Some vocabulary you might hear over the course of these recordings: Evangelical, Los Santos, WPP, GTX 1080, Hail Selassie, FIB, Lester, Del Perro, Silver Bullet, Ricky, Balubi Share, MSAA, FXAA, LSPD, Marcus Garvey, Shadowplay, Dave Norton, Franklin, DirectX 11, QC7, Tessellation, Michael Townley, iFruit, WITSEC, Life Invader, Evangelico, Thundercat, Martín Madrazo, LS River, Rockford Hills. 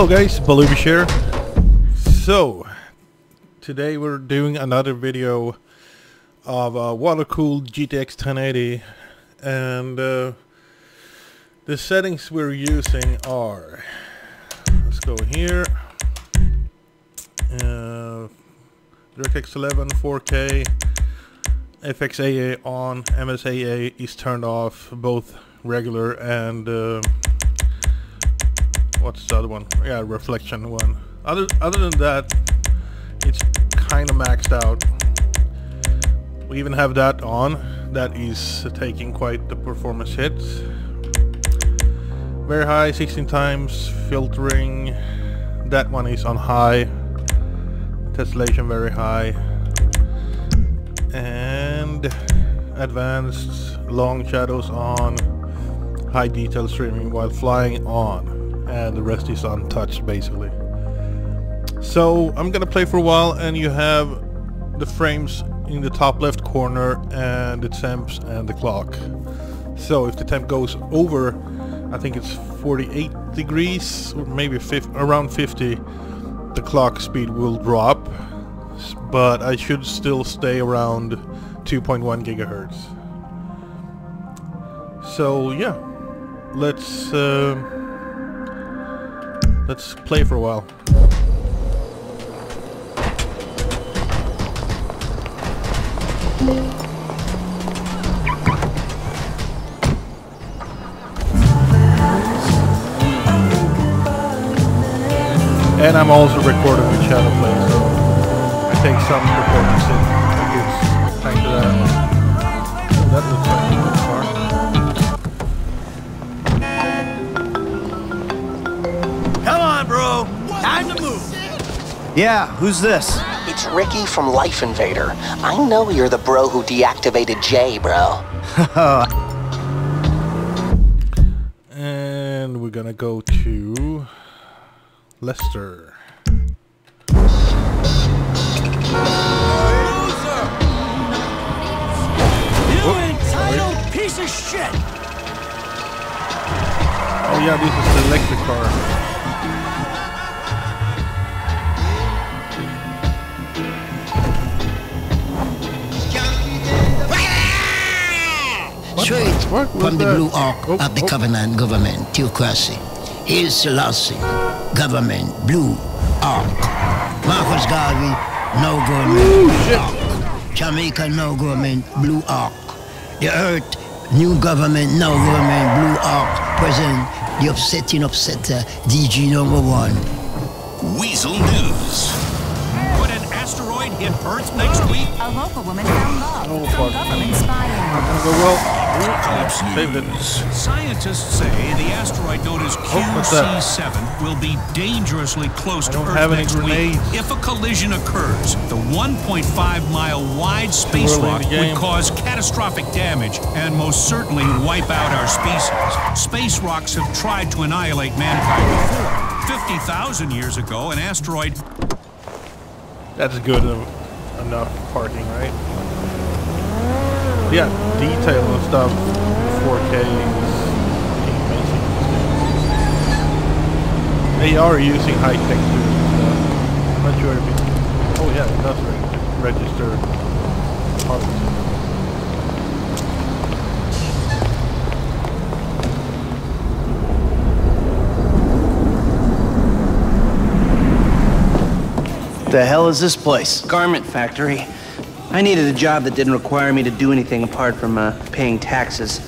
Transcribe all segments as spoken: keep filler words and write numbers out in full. Hello guys, Balubi Share. So today we're doing another video of a water-cooled G T X ten eighty, and uh, the settings we're using are, let's go here, uh, DirectX eleven four K, F X A A on, M S A A is turned off, both regular and uh, what's the other one? Yeah, reflection one. Other other than that, it's kind of maxed out. We even have that on. That is taking quite the performance hit. Very high, sixteen times filtering. That one is on high. Tessellation very high. And advanced long shadows on. High detail streaming while flying on. And the rest is untouched basically. So I'm gonna play for a while, and you have the frames in the top left corner and the temps and the clock. So if the temp goes over, I think it's forty-eight degrees or maybe around fifty, the clock speed will drop, but I should still stay around two point one gigahertz. So yeah, let's uh, let's play for a while. And I'm also recording with Shadowplay, so I take some recordings in. I guess thanks to that. So that looks like a good part. Bro, time to move. Yeah, who's this? It's Ricky from Life Invader. I know you're the bro who deactivated Jay, bro. And we're gonna go to Lester. You entitled piece of shit. Oh yeah, this is the electric car. Straight from the blue arc oh, of the oh. Covenant government, theocracy. Hail Selassie, government, blue arc. Marcus Garvey, no government, blue arc. Jamaica, no government, blue arc. The earth, new government, no government, blue arc. Present, the upsetting upsetter, D G number one. Weasel News. What an asteroid hit Earth next week. A local woman found love. Oh, fuck. Government spying. Go well. Scientists say the asteroid known as Q C seven oh, will be dangerously close to Earth next week. If a collision occurs, the one point five mile wide spacewalk would cause catastrophic damage and most certainly wipe out our species. Space rocks have tried to annihilate mankind before. fifty thousand years ago, an asteroid... That's good enough parking, right? Yeah, detail and stuff, four K is amazing. They are using high tech tools and stuff. I'm not sure if it... Oh yeah, it does register parts. The hell is this place? Garment factory. I needed a job that didn't require me to do anything apart from uh, paying taxes.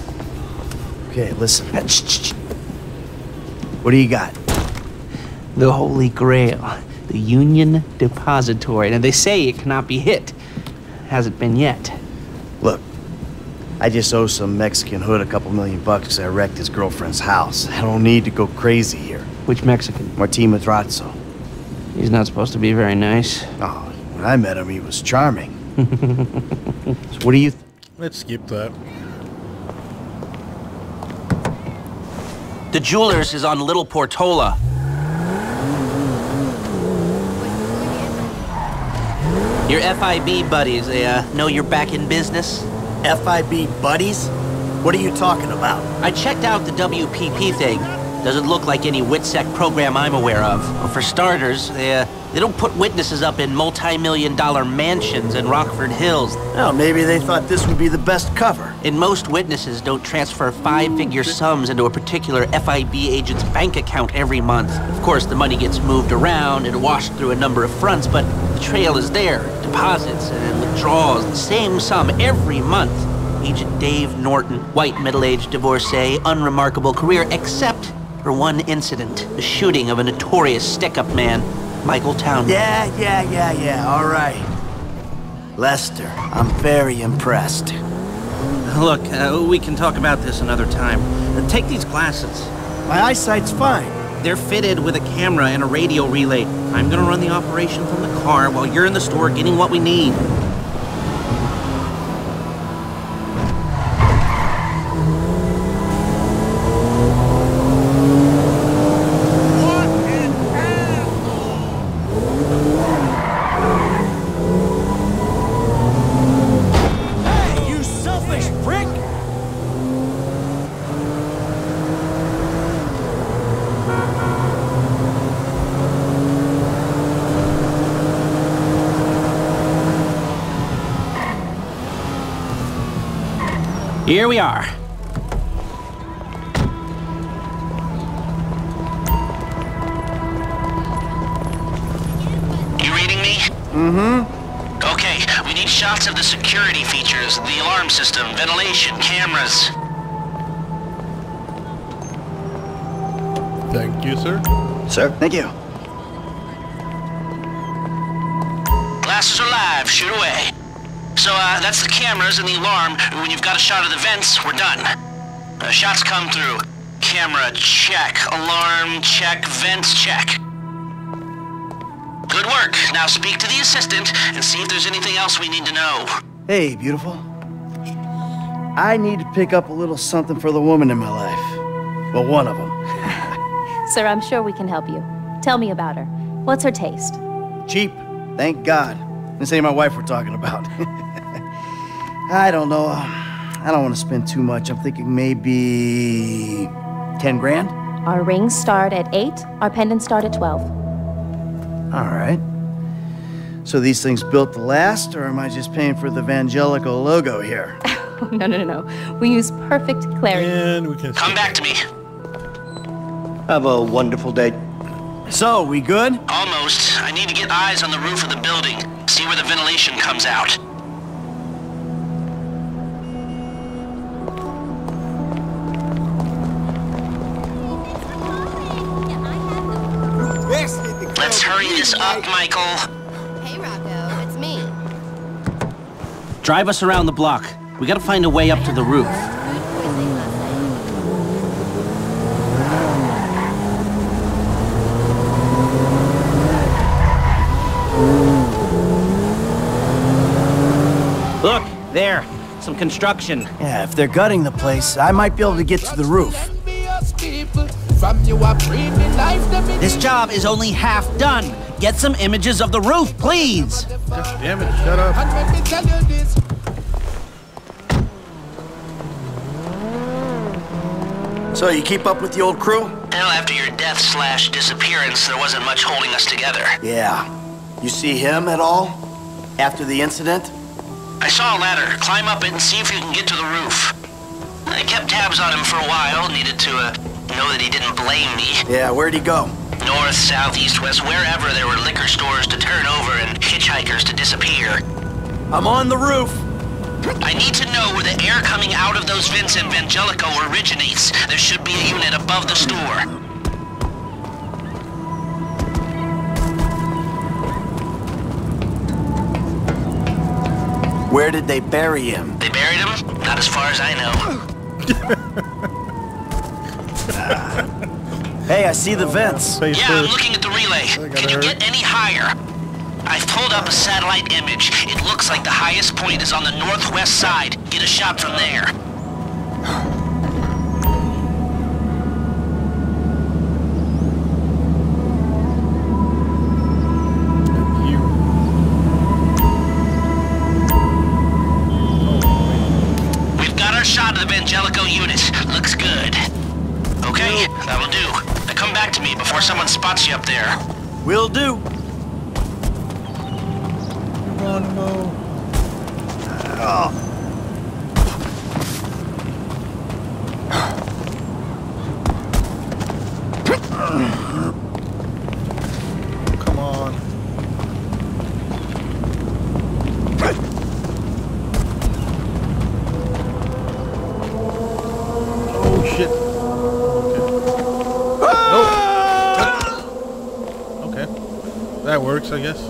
Okay, listen. What do you got? The Holy Grail, the Union Depository. Now they say it cannot be hit. Hasn't been yet. Look, I just owe some Mexican hood a couple million bucks because I wrecked his girlfriend's house. I don't need to go crazy here. Which Mexican? Martín Madrazo. He's not supposed to be very nice. Oh, when I met him, he was charming. So what do you th let's skip that. The jeweler's is on Little Portola. Your F I B buddies, they uh, know you're back in business? F I B buddies? What are you talking about? I checked out the W P P thing. Doesn't look like any WITSEC program I'm aware of. Well, for starters, they, uh, they don't put witnesses up in multi-million dollar mansions in Rockford Hills. Well, maybe they thought this would be the best cover. And most witnesses don't transfer five-figure sums into a particular F I B agent's bank account every month. Of course, the money gets moved around and washed through a number of fronts, but the trail is there. Deposits and withdrawals, the same sum every month. Agent Dave Norton, white middle-aged divorcee, unremarkable career, except for one incident, the shooting of a notorious stick-up man, Michael Townley. Yeah, yeah, yeah, yeah, all right. Lester, I'm very impressed. Look, uh, we can talk about this another time. Uh, take these glasses. My eyesight's fine. They're fitted with a camera and a radio relay. I'm gonna run the operation from the car while you're in the store getting what we need. Here we are. You reading me? Mm-hmm. Okay, we need shots of the security features, the alarm system, ventilation, cameras. Thank you, sir. Sir, thank you. Glasses are live. Shoot away. So, uh, that's the cameras and the alarm. When you've got a shot of the vents, we're done. Uh, shots come through. Camera, check. Alarm, check. Vents, check. Good work. Now speak to the assistant and see if there's anything else we need to know. Hey, beautiful. I need to pick up a little something for the woman in my life. Well, one of them. Sir, I'm sure we can help you. Tell me about her. What's her taste? Cheap. Thank God. This ain't my wife we're talking about. I don't know. I don't want to spend too much. I'm thinking maybe ten grand. Our rings start at eight. Our pendants start at twelve. All right. So these things built to last, or am I just paying for the Evangelical logo here? No, no, no, no. We use perfect clarity. And we can come back to me. Have a wonderful day. So, we good? Almost. I need to get eyes on the roof of the building. See where the ventilation comes out. Let's hurry this up, Michael. Hey, Rocco, it's me. Drive us around the block. We gotta find a way up to the roof. Look, there. Some construction. Yeah, if they're gutting the place, I might be able to get to the roof. This job is only half done. Get some images of the roof, please. God damn it, shut up. So you keep up with the old crew? Well, after your death slash disappearance, there wasn't much holding us together. Yeah. You see him at all? After the incident? I saw a ladder. Climb up it and see if you can get to the roof. I kept tabs on him for a while. Needed to, uh... know that he didn't blame me. Yeah, where'd he go? North, south, east, west, wherever there were liquor stores to turn over and hitchhikers to disappear. I'm on the roof. I need to know where the air coming out of those vents in Evangelico originates. There should be a unit above the store. Where did they bury him? They buried him? Not as far as I know. uh, hey, I see the vents. Yeah, I'm looking at the relay. Can you get any higher? I've pulled up a satellite image. It looks like the highest point is on the northwest side. Get a shot from there. We've got our shot of the Evangelico unit. Looks good. Okay, that'll do. before someone spots you up there. Will do. Run, Mo. Oh. Come on. Oh shit. Okay. Ah! Nope. Okay. That works, I guess. I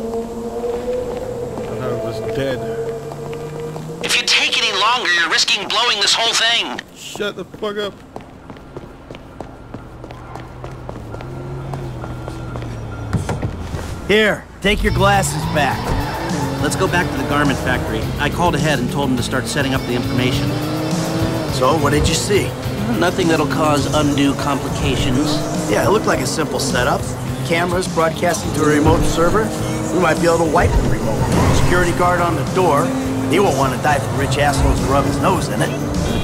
thought it was dead. If you take any longer, you're risking blowing this whole thing. Shut the fuck up. Here, take your glasses back. Let's go back to the garment factory. I called ahead and told him to start setting up the information. So, what did you see? Nothing that'll cause undue complications. Yeah, it looked like a simple setup. Cameras broadcasting to a remote server. We might be able to wipe the remote. Security guard on the door. He won't want to die for rich assholes to rub his nose in it.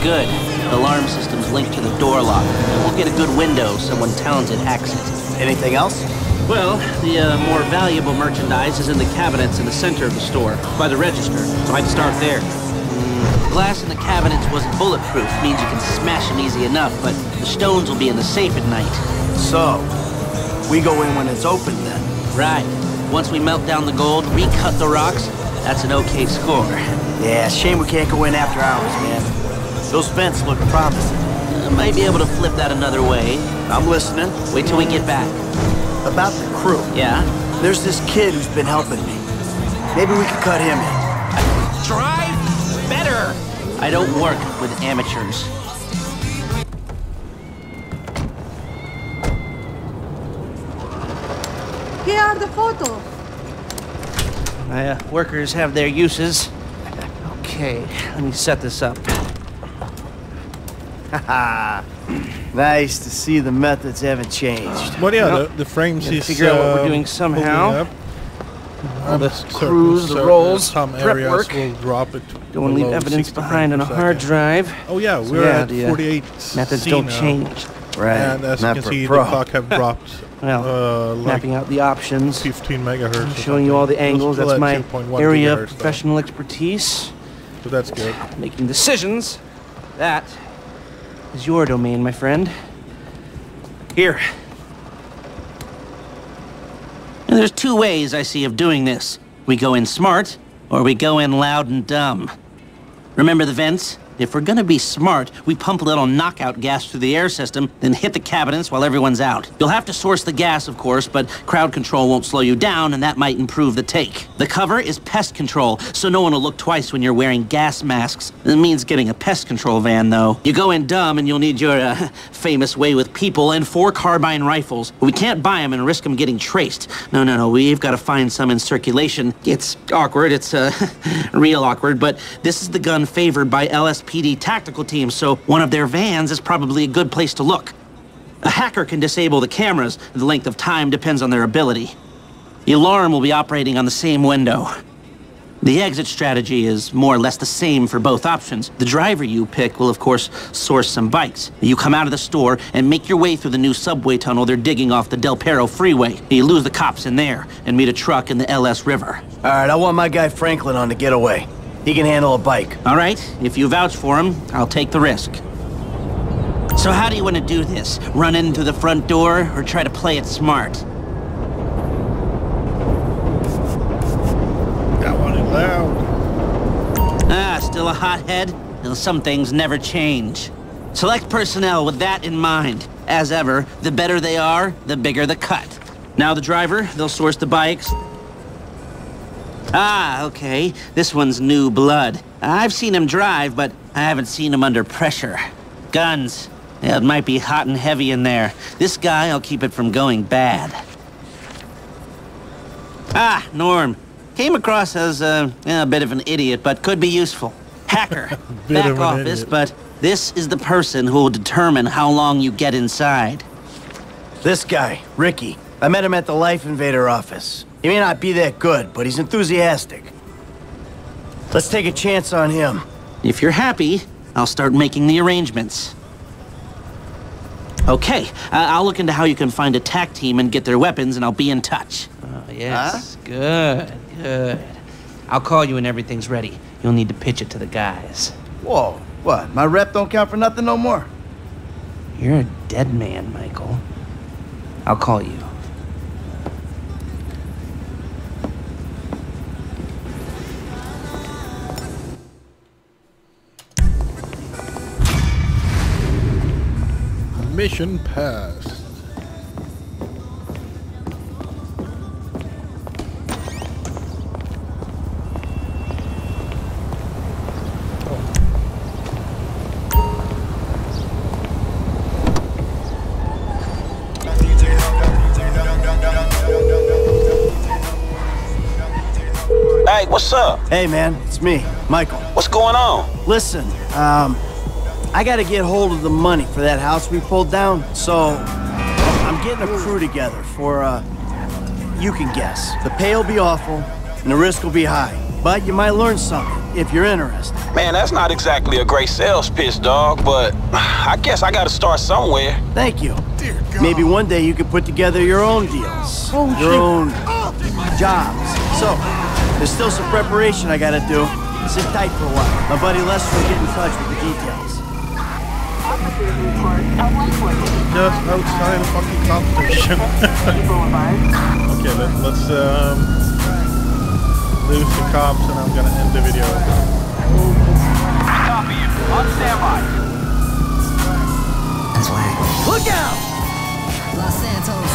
Good. The alarm system's linked to the door lock. We'll get a good window someone talented hacks it. Anything else? Well, the uh, more valuable merchandise is in the cabinets in the center of the store, by the register, so I'd start there. The glass in the cabinets wasn't bulletproof, means you can smash them easy enough, but the stones will be in the safe at night. So, we go in when it's open then? Right. Once we melt down the gold, recut the rocks, that's an okay score. Yeah, shame we can't go in after hours, man. Those vents look promising. I might be able to flip that another way. I'm listening. Wait till we get back. About the crew. Yeah? There's this kid who's been helping me. Maybe we could cut him in. Try better! I don't work with amateurs. Here are the photos. My uh, workers have their uses. Okay, let me set this up. Haha. Nice to see the methods haven't changed. Well, yeah, nope. the, the frames he's figure out uh, what we're doing somehow. All the crews, the rolls, some prep work. Will drop it. Don't want to leave evidence behind on a hard drive. Oh yeah, we're so, yeah, at the, uh, forty-eight. Methods C don't now. Change. Right. And as Not you can see, pro. The clock have dropped. Well, uh, like mapping out the options. Fifteen megahertz. I'm showing you all the angles. That's my area of professional though. Expertise. So that's good. Making decisions. That. Is your domain, my friend. Here. And there's two ways I see of doing this. We go in smart, or we go in loud and dumb. Remember the vents? If we're gonna be smart, we pump a little knockout gas through the air system, then hit the cabinets while everyone's out. You'll have to source the gas, of course, but crowd control won't slow you down, and that might improve the take. The cover is pest control, so no one will look twice when you're wearing gas masks. It means getting a pest control van, though. You go in dumb, and you'll need your uh, famous way with people and four carbine rifles. We can't buy them and risk them getting traced. No, no, no, we've got to find some in circulation. It's awkward, it's uh, real awkward, but this is the gun favored by L S P D tactical teams, so one of their vans is probably a good place to look. A hacker can disable the cameras. The length of time depends on their ability. The alarm will be operating on the same window. The exit strategy is more or less the same for both options. The driver you pick will, of course, source some bikes. You come out of the store and make your way through the new subway tunnel they're digging off the Del Perro freeway. You lose the cops in there and meet a truck in the L S River. All right, I want my guy Franklin on the getaway. He can handle a bike. All right, if you vouch for him, I'll take the risk. So how do you want to do this? Run in through the front door or try to play it smart? I want it loud. Ah, still a hothead? Well, some things never change. Select personnel with that in mind. As ever, the better they are, the bigger the cut. Now the driver, they'll source the bikes. Ah, okay. This one's new blood. I've seen him drive, but I haven't seen him under pressure. Guns. Yeah, it might be hot and heavy in there. This guy, I'll keep it from going bad. Ah, Norm. Came across as uh, a bit of an idiot, but could be useful. Hacker. Back office, idiot. But this is the person who will determine how long you get inside. This guy, Ricky. I met him at the Life Invader office. He may not be that good, but he's enthusiastic. Let's take a chance on him. If you're happy, I'll start making the arrangements. Okay, uh, I'll look into how you can find a TAC team and get their weapons, and I'll be in touch. Oh, yes. Huh? Good, good. I'll call you when everything's ready. You'll need to pitch it to the guys. Whoa, what? My rep don't count for nothing no more? You're a dead man, Michael. I'll call you. Mission passed. Hey, what's up? Hey, man, it's me, Michael. What's going on? Listen, um... I gotta get hold of the money for that house we pulled down, so I'm getting a crew together for, uh, you can guess. The pay will be awful, and the risk will be high, but you might learn something if you're interested. Man, that's not exactly a great sales pitch, dog, but I guess I gotta start somewhere. Thank you. Dear God. Maybe one day you could put together your own deals, oh, your shit. own oh, jobs. So, there's still some preparation I gotta do. Sit tight for a while. My buddy Lester will get in touch with the details. Just outside of fucking South Station. Okay, let, let's um, lose the cops and I'm gonna end the video. Copy you. On standby. That's why. Look out! Los Santos.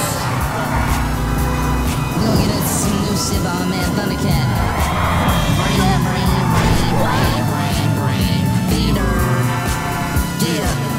We'll get it exclusive on man Thundercat. Brain, brain, brain, brain, brain, brain, beater. Yeah.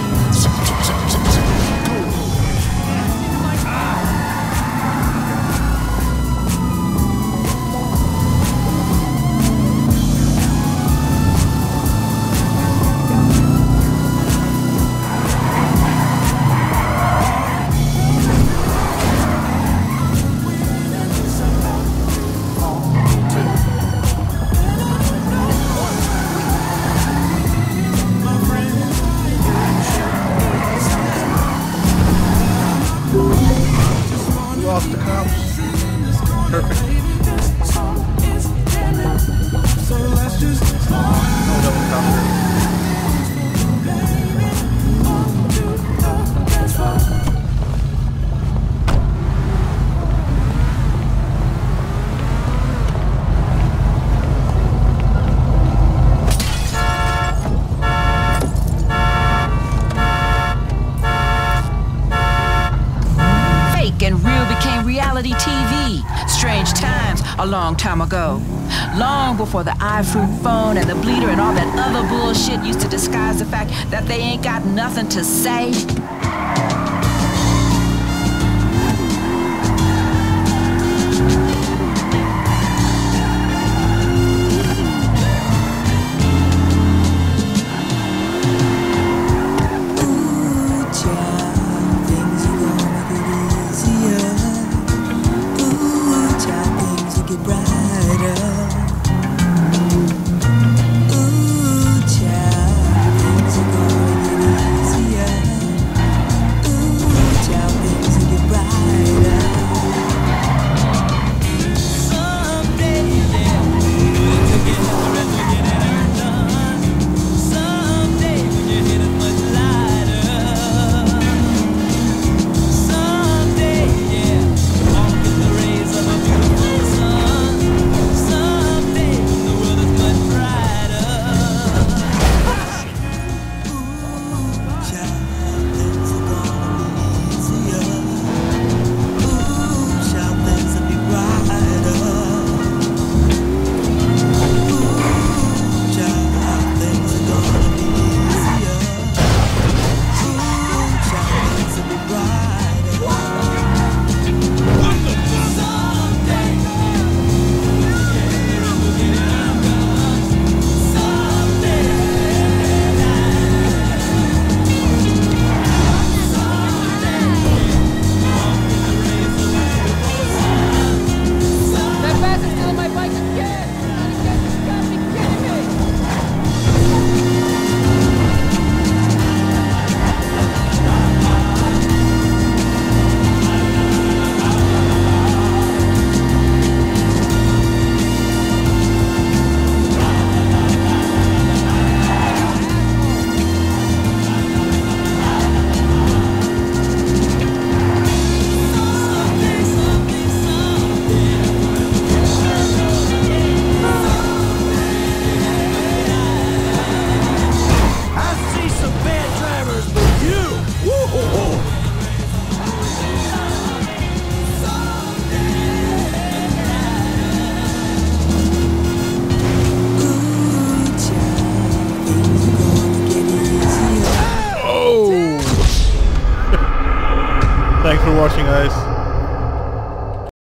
A long time ago, long before the iFruit phone and the bleeder and all that other bullshit used to disguise the fact that they ain't got nothing to say. watching, guys.